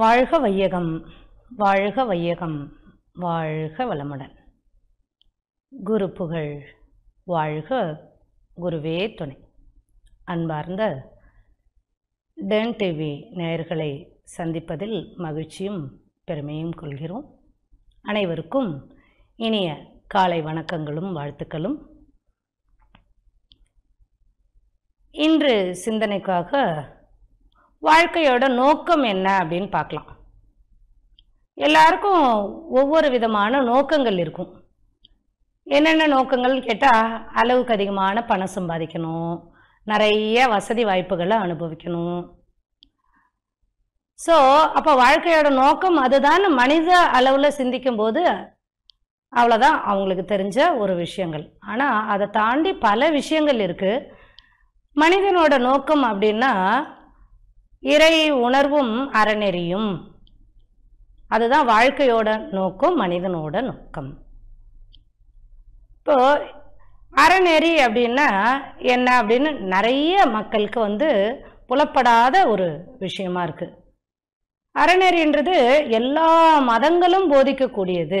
வாழ்க வையகம் வாழ்க வளமுடன். குரு புகழ் வாழ்க, குருவே துணை. அன்பார்ந்த டென் டிவி நேயர்களை சந்திப்பதில் மகிழ்ச்சியும் பெருமையும் கொள்கிறோம். அனைவருக்கும் இனிய காலை வணக்கங்களும் வாழ்த்துக்களும். இன்று சிந்தனைக்காக வாழ்க்கையோட நோக்கம் என்ன அப்படின்னு பார்க்கலாம். எல்லாருக்கும் ஒவ்வொரு விதமான நோக்கங்கள் இருக்கும். என்னென்ன நோக்கங்கள்னு கேட்டால், அளவுக்கு அதிகமான பணம் சம்பாதிக்கணும், நிறைய வசதி வாய்ப்புகளை அனுபவிக்கணும். ஸோ அப்போ வாழ்க்கையோட நோக்கம் அதுதான். மனித அளவில் சிந்திக்கும் போது அவ்வளோதான் அவங்களுக்கு தெரிஞ்ச ஒரு விஷயங்கள். ஆனால் அதை தாண்டி பல விஷயங்கள் இருக்குது. மனிதனோட நோக்கம் அப்படின்னா இறை உணர்வும் அறநெறியும், அதுதான் வாழ்க்கையோட நோக்கம், மனிதனோட நோக்கம். இப்போ அறநெறி அப்படின்னா என்ன அப்படின்னு நிறைய மக்களுக்கு புலப்படாத ஒரு விஷயமா இருக்கு. அறநெறின்றது எல்லா மதங்களும் போதிக்கக்கூடியது.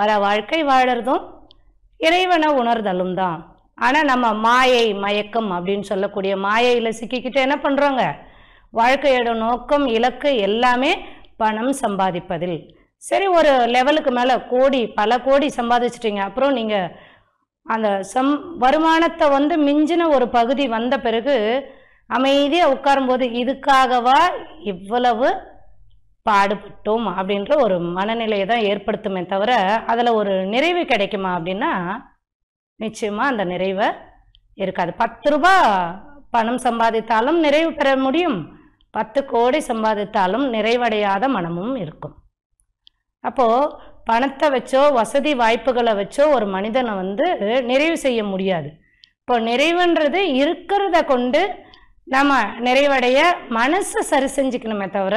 அற வாழ்க்கை வாழறதும் இறைவனை உணர்தலும் தான். ஆனால் நம்ம மாயை மயக்கம் அப்படின்னு சொல்லக்கூடிய மாயையில் சிக்கிக்கிட்டு என்ன பண்ணுறோங்க, வாழ்க்கையோட நோக்கம் இலக்கு எல்லாமே பணம் சம்பாதிப்பதில். சரி, ஒரு லெவலுக்கு மேலே கோடி பல கோடி சம்பாதிச்சிட்டிங்க, அப்புறம் நீங்கள் அந்த வருமானத்தை மிஞ்சின ஒரு பகுதி வந்த பிறகு அமைதியாக உட்காரும்போது இதுக்காகவா இவ்வளவு பாடுபட்டோம் அப்படின்ற ஒரு மனநிலையை தான் ஏற்படுத்துமே தவிர அதில் ஒரு நிறைவு கிடைக்குமா அப்படின்னா நிச்சயமாக அந்த நிறைவை இருக்காது. 10 ரூபா பணம் சம்பாதித்தாலும் நிறைவு பெற முடியும், 10 கோடி சம்பாதித்தாலும் நிறைவடையாத மனமும் இருக்கும். அப்போது பணத்தை வச்சோ வசதி வாய்ப்புகளை வச்சோ ஒரு மனிதனை நிறைவு செய்ய முடியாது. இப்போ நிறைவுன்றது இருக்கிறத கொண்டு நம்ம நிறைவடைய மனசை சரி செஞ்சுக்கணுமே தவிர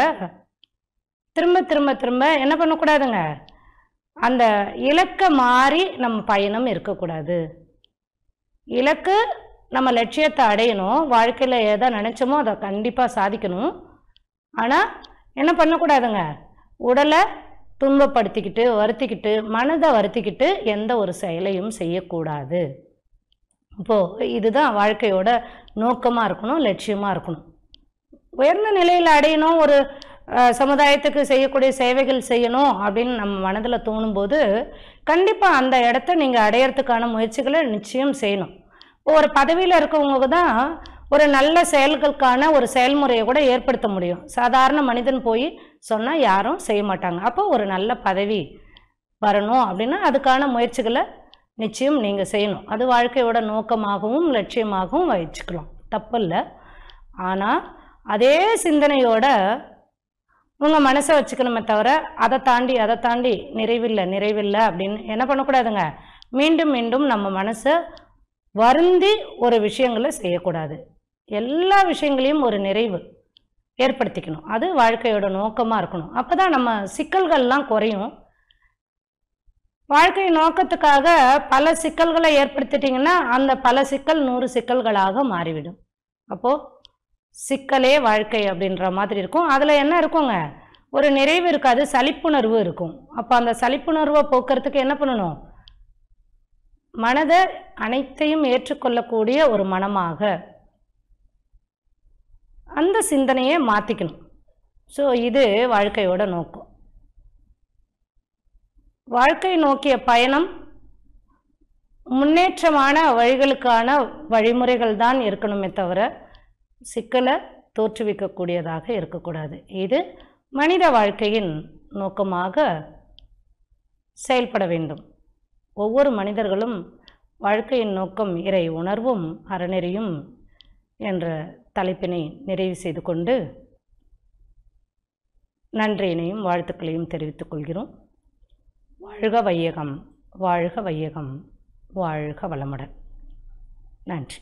திரும்ப திரும்ப திரும்ப என்ன பண்ணக்கூடாதுங்க, அந்த இலக்கை மாறி நம்ம பயணம் இருக்கக்கூடாது. இலக்கு நம்ம லட்சியத்தை அடையணும், வாழ்க்கையில் எதை நினச்சோமோ அதை கண்டிப்பாக சாதிக்கணும். ஆனால் என்ன பண்ணக்கூடாதுங்க, உடலை துன்பப்படுத்திக்கிட்டு வருத்திக்கிட்டு மனதை வருத்திக்கிட்டு எந்த ஒரு செயலையும் செய்யக்கூடாது. இப்போது இதுதான் வாழ்க்கையோட நோக்கமாக இருக்கணும், லட்சியமாக இருக்கணும். உயர்ந்த நிலையில் அடையணும், ஒரு சமுதாயத்துக்கு செய்யக்கூடிய சேவைகள் செய்யணும் அப்படின்னு நம்ம மனதில் தோணும்போது கண்டிப்பாக அந்த இடத்த நீங்கள் அடையிறதுக்கான முயற்சிகளை நிச்சயம் செய்யணும். ஒரு பதவியில் இருக்கவங்க தான் ஒரு நல்ல செயல்களுக்கான ஒரு செயல்முறையை கூட ஏற்படுத்த முடியும். சாதாரண மனிதன் போய் சொன்னால் யாரும் செய்ய மாட்டாங்க. அப்போ ஒரு நல்ல பதவி வரணும் அப்படின்னா அதுக்கான முயற்சிகளை நிச்சயம் நீங்கள் செய்யணும். அது வாழ்க்கையோட நோக்கமாகவும் லட்சியமாகவும் வச்சுக்கலாம், தப்பு இல்லை. ஆனால் அதே சிந்தனையோட உங்கள் மனசை வச்சுக்கணுமே தவிர அதை தாண்டி நிறைவில்லை அப்படின்னு என்ன பண்ணக்கூடாதுங்க, மீண்டும் மீண்டும் நம்ம மனசை வருந்தி ஒரு விஷயங்களை செய்யக்கூடாது. எல்லா விஷயங்களையும் ஒரு நிறைவு ஏற்படுத்திக்கணும், அது வாழ்க்கையோட நோக்கமாக இருக்கணும். அப்போ தான் நம்ம சிக்கல்கள்லாம் குறையும். வாழ்க்கை நோக்கத்துக்காக பல சிக்கல்களை ஏற்படுத்திட்டிங்கன்னா அந்த பல சிக்கல் 100 சிக்கல்களாக மாறிவிடும். அப்போது சிக்கலே வாழ்க்கை அப்படின்ற மாதிரி இருக்கும். அதில் என்ன இருக்குங்க, ஒரு நிறைவு இருக்காது, சலிப்புணர்வு இருக்கும். அப்போ அந்த சலிப்புணர்வை போக்குறதுக்கு என்ன பண்ணணும், மனதை அனைத்தையும் ஏற்றுக்கொள்ளக்கூடிய ஒரு மனமாக அந்த சிந்தனையை மாற்றிக்கணும். ஸோ இது வாழ்க்கையோட நோக்கம். வாழ்க்கை நோக்கிய பயணம் முன்னேற்றமான வழிகளுக்கான வழிமுறைகள் தான் இருக்கணுமே தவிர சிக்கலை தோற்றுவிக்கக்கூடியதாக இருக்கக்கூடாது. இது மனித வாழ்க்கையின் நோக்கமாக செயல்பட வேண்டும். ஒவ்வொரு மனிதர்களும் வாழ்க்கையின் நோக்கம் இறை உணர்வும் அறநெறியும் என்ற தலைப்பினை நிறைவு செய்து கொண்டு நன்றியினையும் வாழ்த்துக்களையும் தெரிவித்துக் கொள்கிறோம். வாழ்க வையகம், வாழ்க வையகம், வாழ்க வளமுடன். நன்றி.